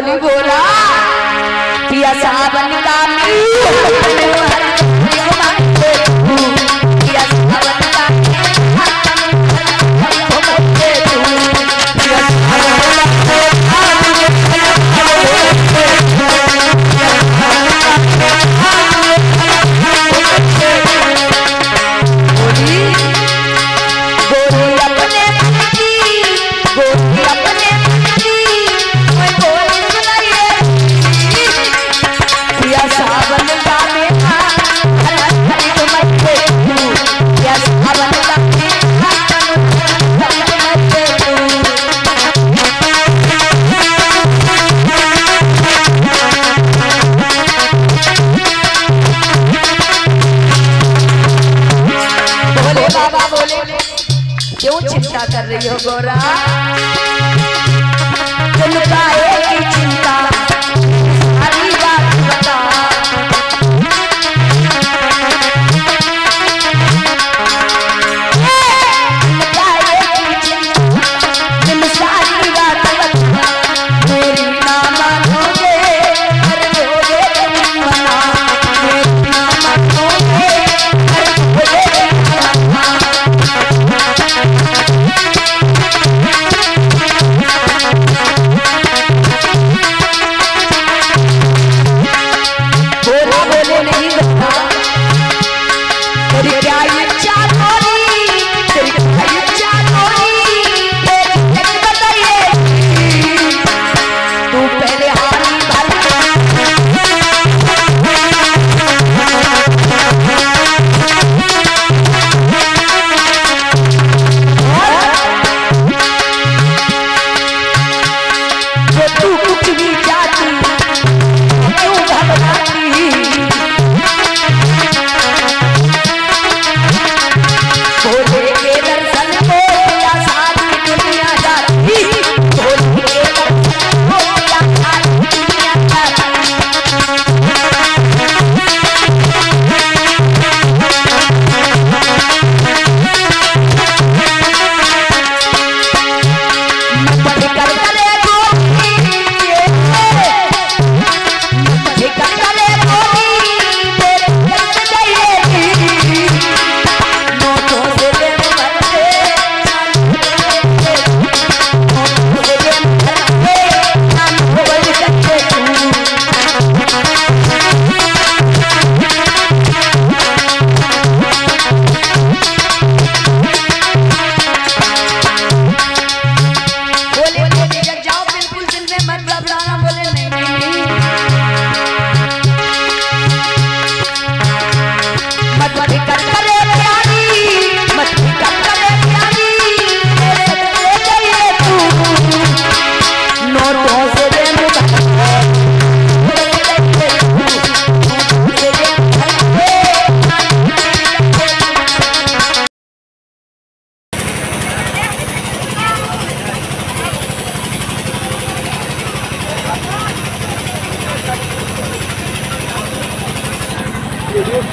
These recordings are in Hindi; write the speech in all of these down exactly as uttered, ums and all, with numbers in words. बोली बोला पिया सावन का कर रही हो गोरा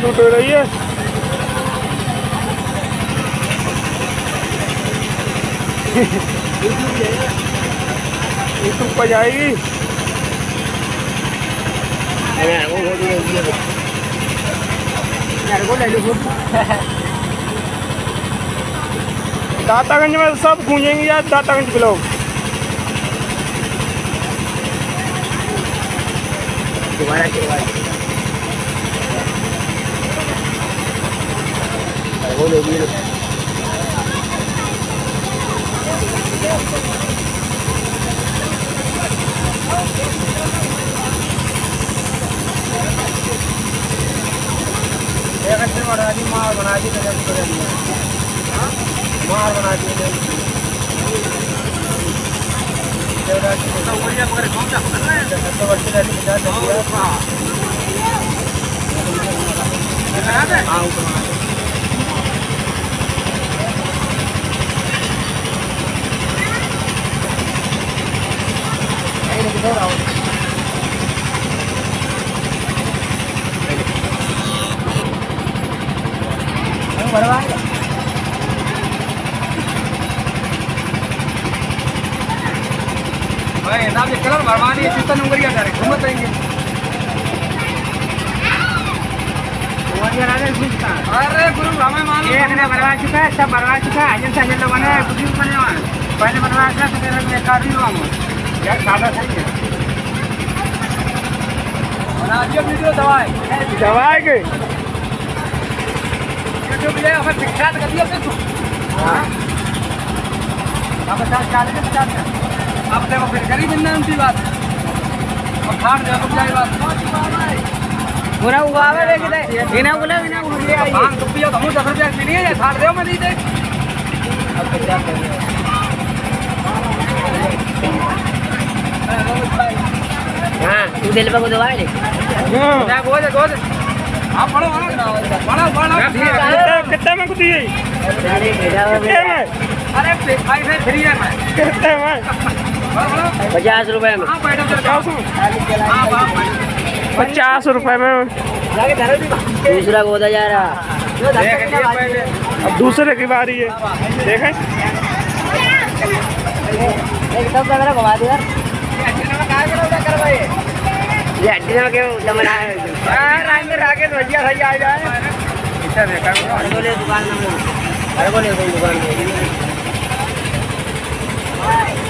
छूट हो रही है। यूट्यूब पर जाएगी। दातागंज में सब गूंजेंगे यार। दातागंज ब्लॉग दोबारा करवाए बोले वीर एक अच्छे बना दी मार बना दी नजर कर दी हां मार बना दी तेरा तो बढ़िया मगर कौन सा कर रहा है तो वर्ष का निकाल दिया हां हां ऊपर तो भाई नाम सरकार भरवानी है जितना नंबर क्या जा रहे घूमत रहेंगे। अरे गुरु हमें मालूम है बनवा चुका है, सब बनवा चुका है, एजेंट एजेंट बने कुछ भी बने पहले बनवा था तो मेरा बेकार ही हुआ यार, सादा सही है। दवाई दवाई के यूट्यूब ले हमें विख्यात कर दिया तू। हाँ आप पचास चार के पचास का आप देखो फिर गरीब इंसान की बात और खाट देखो जाए बात बुरा हुआ है लेकिन इना बोला इना बोलिए आई पाँच रुपया तो हम दस रुपया के लिए खाट दे मैं दी दे अब क्या करें। हाँ तू दिल पे को दवाई ले ना गोद गोद आप पढ़ो ना पढ़ो पढ़ो कितना में कुदी है अरे भेजा में अरे पैसे फ्री है मैं कितना में पचास रुपए में। हां बैठो सर हां बाप पचास रुपए में लाके धरो दूसरा गोदा जा रहा पहले अब दूसरे की बारी है देखें एकदम जरा घुमा दे यार ये हड्डी में क्यों जमना है राम में राकेश भैया भाई आ जाए इधर देखा अरे ले दुकान में अरे बोले दुकान में राम लो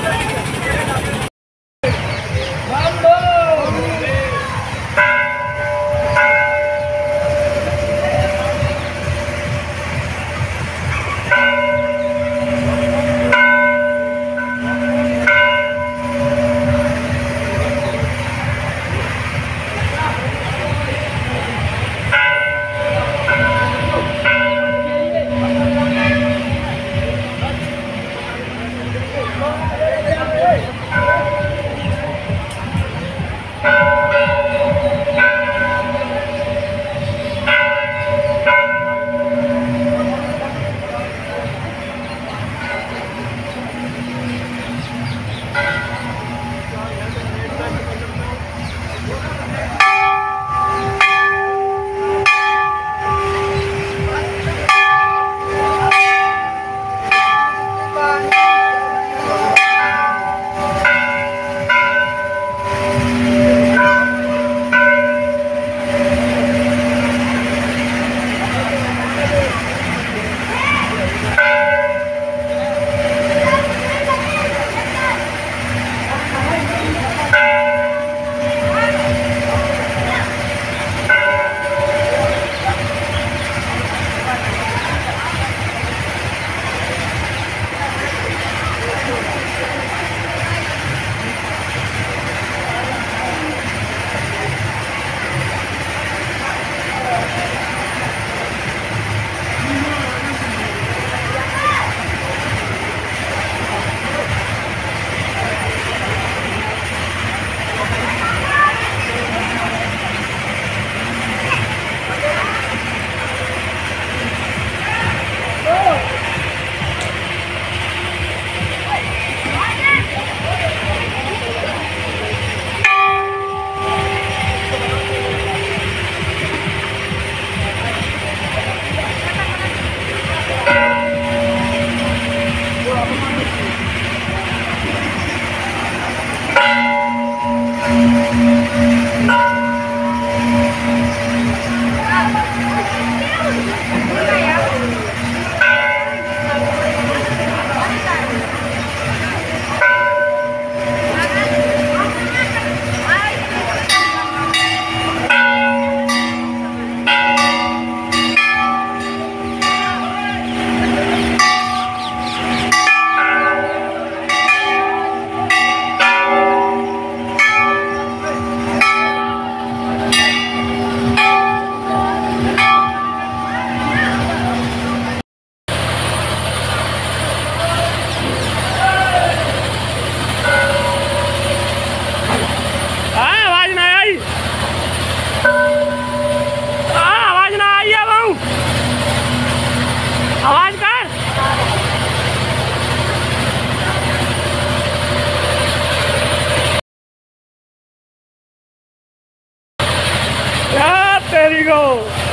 There you go.